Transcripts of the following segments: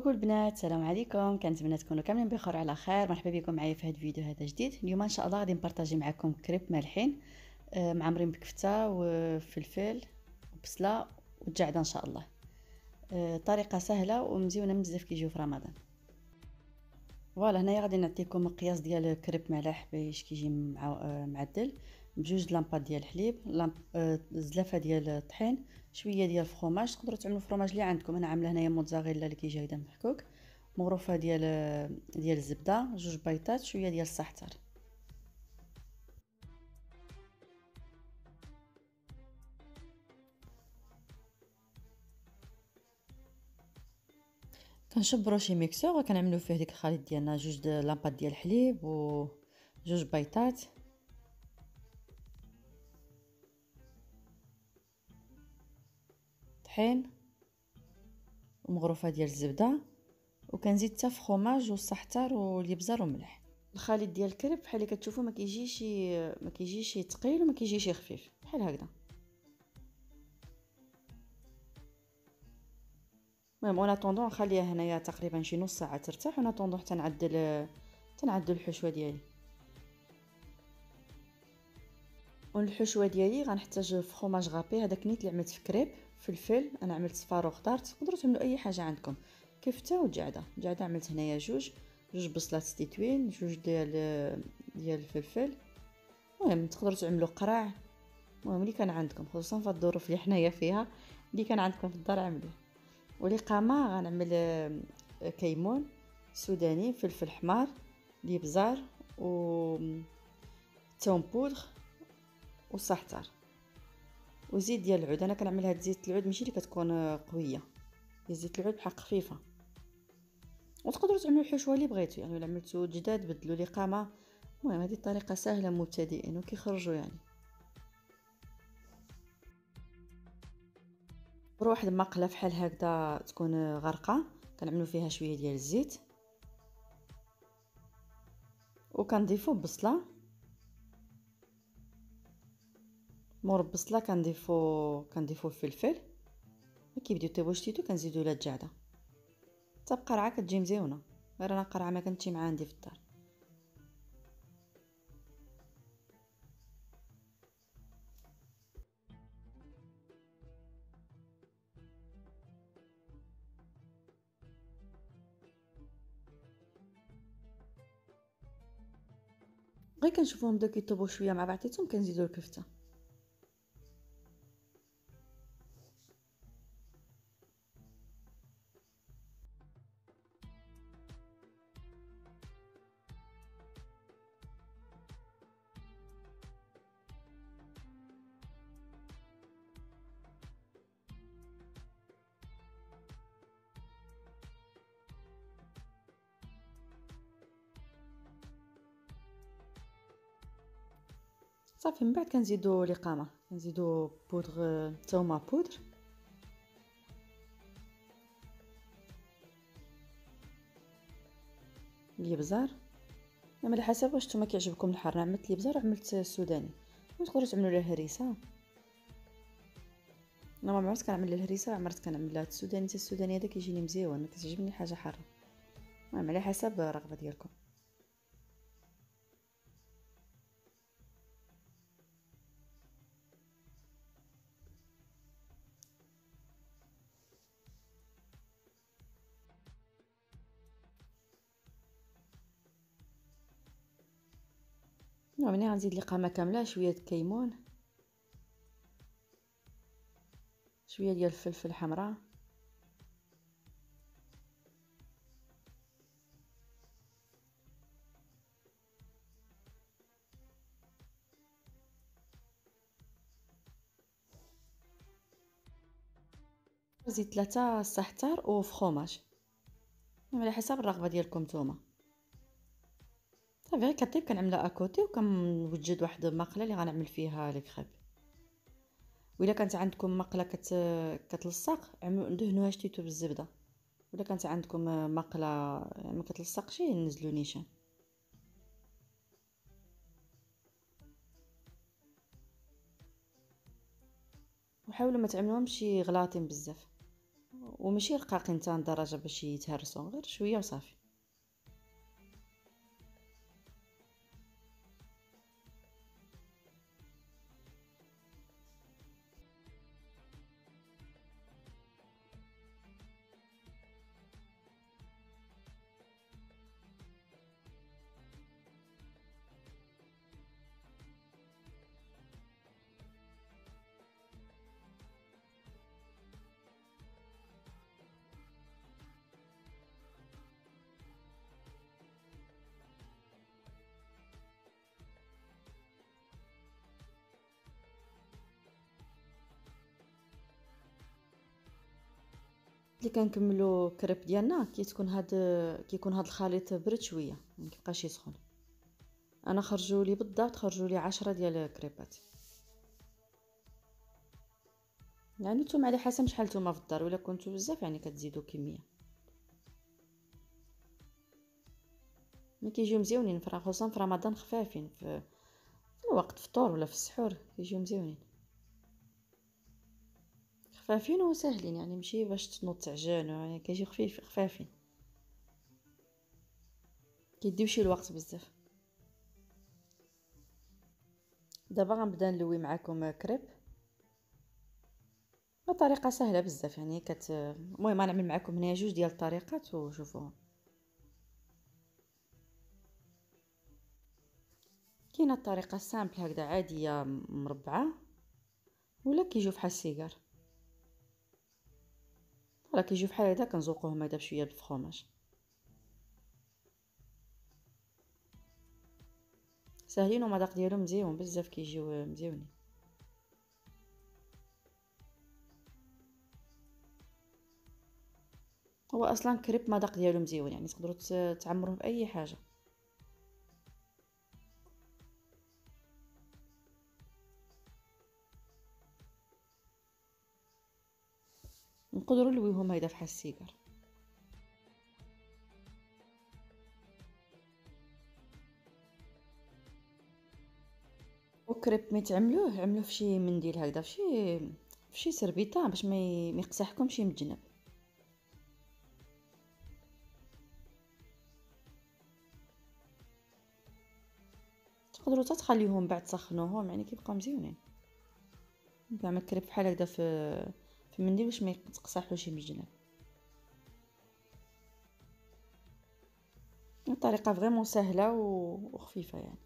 كوكو البنات، السلام عليكم. كنتمنى تكونوا كاملين بخير على خير. مرحبا بكم معايا في هذا الفيديو هذا جديد. اليوم ان شاء الله غادي نبارطاجي معكم كريب مالحين معمرين بكفته وفلفل وبصله وتجعده ان شاء الله. طريقه سهله ومزيونه بزاف كيجيو في رمضان. فوالا هنايا غادي نعطيكم القياس ديال كريب مالح باش كيجي معدل بجوج لامبات ديال الحليب، زلافه ديال الطحين، شويه ديال الفرماج. تقدروا تعملوا فرماج اللي عندكم، انا عامله هنايا موتزاريلا اللي كيجي هيدا محكوك، مغرفه ديال الزبده، جوج بيضات، شويه ديال الزعتر. كنشبروا شي ميكسور وكنعملوا فيه ديك الخليط ديالنا، جوج لامبات ديال الحليب وجوج بيضات. طحين ومغرفه ديال الزبده، وكنزيد حتى فخوماج والسحتر والابزار والملح. الخليط ديال الكريب بحال اللي كتشوفوا ما كيجيش ثقيل وما كيجيش خفيف، بحال هكذا. المهم انا طوندو نخليها هنايا تقريبا شي نص ساعه ترتاح، وانا طوندو حتى نعدل الحشوه ديالي. والحشوه ديالي غنحتاج فخوماج غابي، هذاك نيت اللي عملت في كريب، فلفل، انا عملت صفار وخضار. تقدروا تعملوا اي حاجه عندكم، كفته وجعده. جعده عملت هنايا جوج بصلات ستيتوين، جوج ديال الفلفل. المهم تقدروا تعملوا قرع، المهم اللي كان عندكم، خصوصا في الظروف اللي حنايا فيها، اللي كان عندكم في الدار عملوه. والإقامة غنعمل كيمون سوداني، فلفل حمار، ليبزار و توم بودغ والسحتر وزيت ديال العود. انا كنعمل هاد زيت العود، ماشي اللي كتكون قويه، هي زيت العود بحال خفيفه. وتقدروا تعملوا الحشوه اللي بغيتو، يعني الا عملتو جداد بدلوا الإقامة. المهم هذه الطريقه سهله مبتدئين وكيخرجوا يعني. بواحد المقله فحال هكذا تكون غرقه، كنعملوا فيها شويه ديال الزيت، وكنضيفوا بصله. مور بصله كنضيفوا الفلفل، ملي كيبداو يطيبوا شتيتو كنزيدوا لها الجعده. حتى القرعه كتجي مزيونه، غير انا القرعه ما كانتش معايا عندي في الدار. غير كنشوفوهم بداو كيطيبوا شويه مع بعضيتهم كنزيدوا الكفته. صافي من بعد كنزيدو الإقامة، كنزيدو بودغ توما بودر، الابزار. انا على حسب واش نتوما كيعجبكم الحار، انا عملت الابزار وعملت السوداني. وتقدروا تعملوا له هريسه، انا ما عمرت كنعمل له الهريسه، عمرت كنعمل له السوداني. حتى السوداني هذا كيجيني مزيون، كتعجبني حاجه حاره. المهم على حسب الرغبه ديالكم. المهم هنا غنزيد الإقامة كاملة، شوية الكيمون، شوية ديال الفلفل الحمراء، زيد 3 السحتر وفخوماج على حسب الرغبة ديالكم نتوما. صافي غير كطيب كنعملها اكوتي، وكنوجد واحد المقله اللي غنعمل فيها الكريب. وإلا كانت عندكم مقله كتلصق دهنوها شتيتو بالزبده، ولا كانت عندكم مقله ما كتلصقش نزلو نيشان. وحاولوا ما تعملوهمش غلاطين بزاف، وماشي رقاقين حتى لدرجه باش يتهرسوا، غير شويه وصافي. ملي كنكملوا الكريب ديالنا كيكون هاد الخليط برد شويه، ما كيبقاش يسخن. انا خرجوا لي بالضبط 10 ديال الكريبات، يعني نتوما على حسب شحال نتوما في الدار، ولا كنتو بزاف يعني كتزيدوا كميه. ملي كيجيو مزيونين خصوصا في رمضان، خفافين في وقت الفطور ولا في السحور، كيجيو مزيونين خفافين وسهلين، يعني ماشي باش تنوض تعجن، يعني كيجي خفيف خفافين، كيديوش الوقت بزاف. دابا غنبدا نلوي معكم كريب بطريقه سهله بزاف، يعني المهم غنعمل معكم هنا جوج ديال الطريقات وشوفوهم. كاينه الطريقه سامبل هكذا عاديه مربعه، ولا كيجيو فحال السيجار، راه كيجيو بحال هدا كنزوقوهم هدا بشويه بالفخوماج، ساهلين ومذاق ديالهم مزيون بزاف، كيجيو مزيونين. هو اصلا كريب مذاق ديالو مزيون، يعني تقدروا تعمروه باي حاجه. نقدروا نلويهم هيدا فحال السيجار. وكريب ملي تعملوه عملوه فشي منديل هكذا، فشي سربيطه باش ما يقتحكمش من الجنب. تقدروا تخليوهم بعد تسخنوهم، يعني كيبقاو مزيونين. كنعمل كريب بحال هكذا في المنديل باش ما يتقصحوش من الجناب. الطريقه فريمون سهله وخفيفه، يعني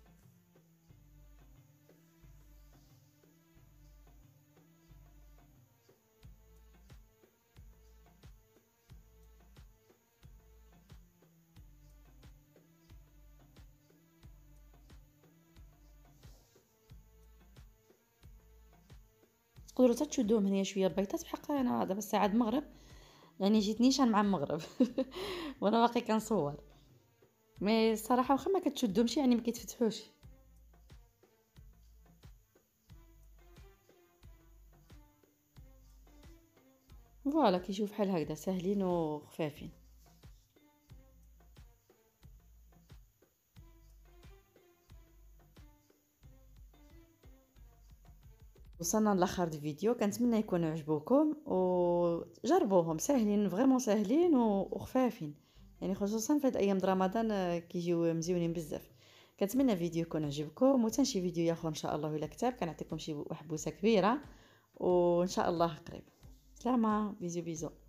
تقدروا تشدوهم هنا شويه بيضات. بحق انا دابا الساعه المغرب، يعني جيت نيشان مع المغرب وانا باقي كنصور، مي الصراحه واخا ما كتشدوهمش يعني ما كيتفتحوش. فوالا كيجيو بحال هكذا ساهلين وخفافين. وصلنا لاخر الفيديو، كنتمنى يكونوا عجبوكم وجربوهم، ساهلين فريمون ساهلين وخفافين، يعني خصوصا في هاد ايام رمضان كيجيو مزيونين بزاف. كنتمنى فيديو يكون عجبكم، وتا شي فيديو اخر ان شاء الله ولا كتاب كنعطيكم شي وحبوسه كبيره، وان شاء الله قريب. سلامه، بيزو بيزو.